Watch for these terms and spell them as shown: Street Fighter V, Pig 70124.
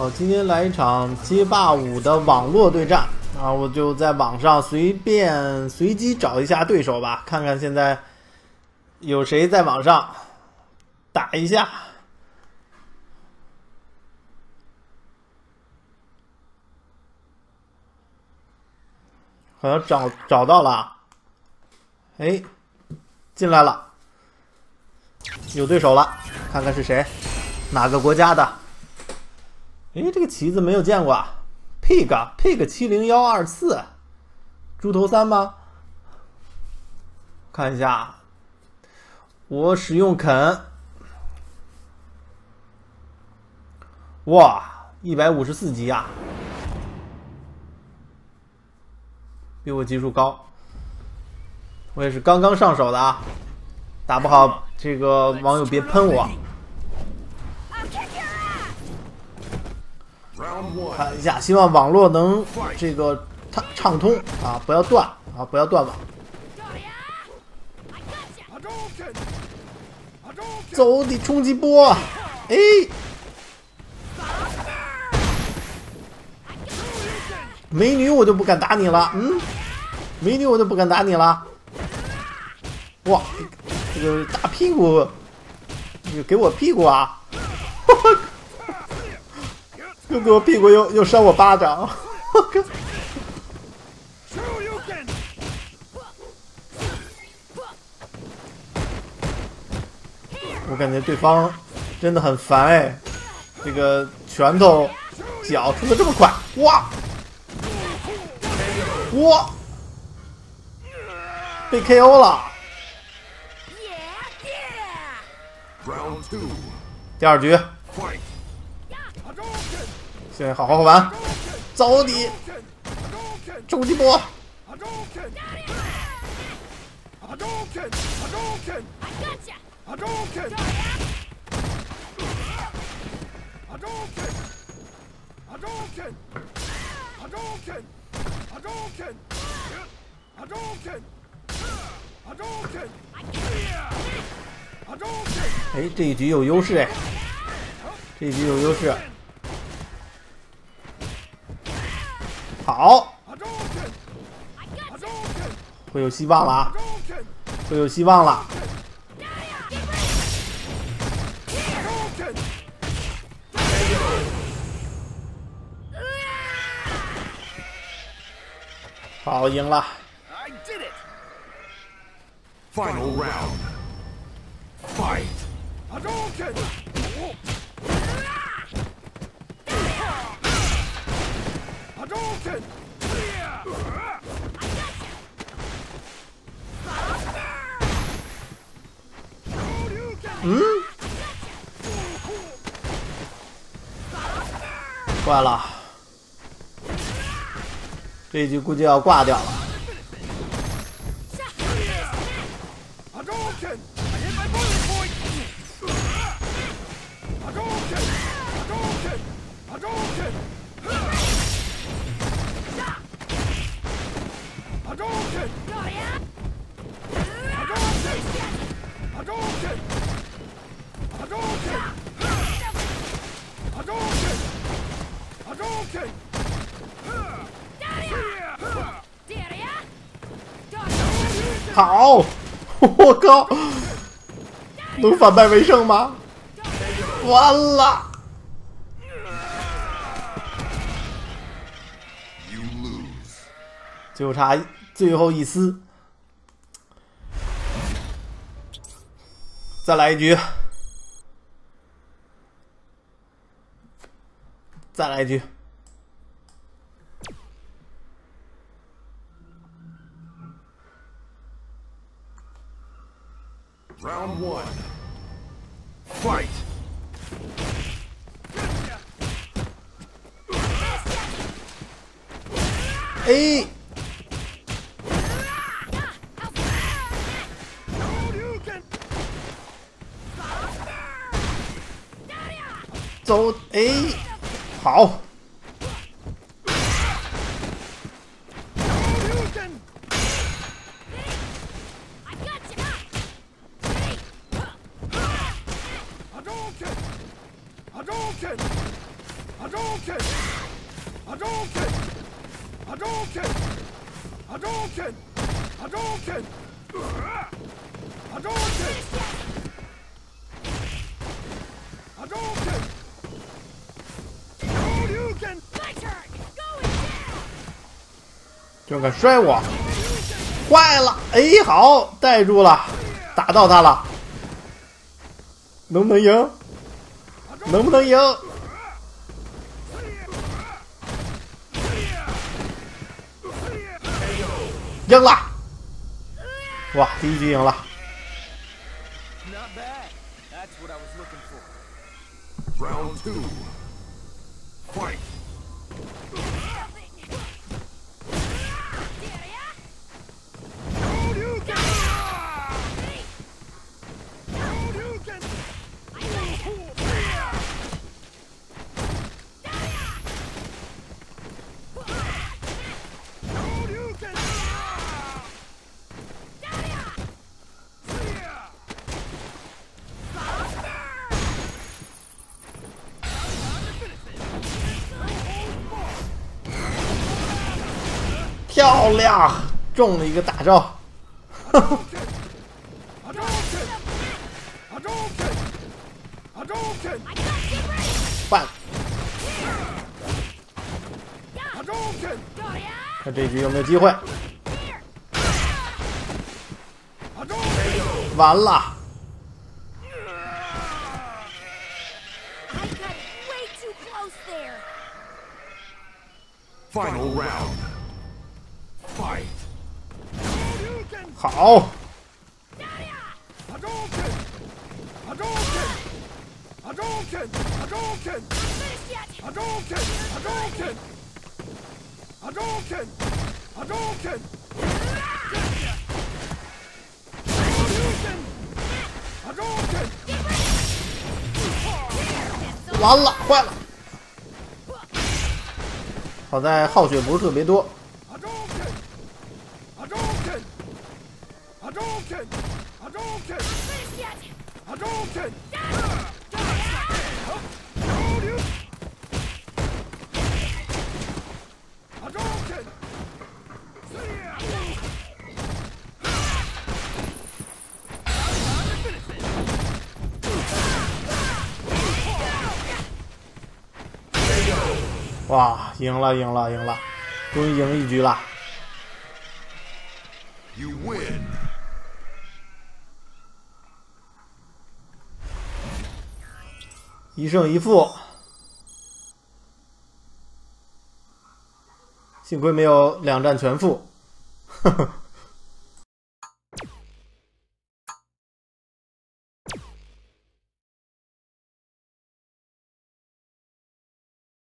好，今天来一场街霸5的网络对战啊，我就在网上随机找一下对手吧，看看现在有谁在网上打一下。好像找到了，哎，进来了，有对手了，看看是谁，哪个国家的？ 哎，这个旗子没有见过啊 ，Pig 70124，猪头三吗？看一下，我使用肯，哇，154级啊，比我级数高，我也是刚刚上手的啊，打不好这个网友别喷我。 看一下，希望网络能这个畅通啊，不要断啊，不要断网。走的冲击波，哎，美女我就不敢打你了，美女我就不敢打你了。哇，这个大屁股，给我屁股啊！呵呵 又给我屁股，又扇我巴掌，我靠！我感觉对方真的很烦哎，这个拳头、脚出的这么快，哇！哇！被 KO 了。第二局。 对，好好玩，走你！冲击波！哎，这一局有优势哎，这一局有优势。 好，会有希望了啊！会有希望了。好，赢了。Final round. Fight. 嗯，挂了，这一局估计要挂掉了。好，我靠，能反败为胜吗？完了！就差最后一丝，再来一局，再来一局。 Round one. Fight. 哎，走，哎，好。这个摔我，坏了！哎，好，带住了，打到他了，能不能赢？能不能赢？ 赢了！哇，第一局赢了。Round two, fight. 漂亮，中了一个大招。换看这局有没有机会。完了。 Final round. 好，完了，坏了。好在耗血不是特别多。 哇，赢了，赢了，赢了，终于赢一局了。 You win.1胜1负，幸亏没有2战全负。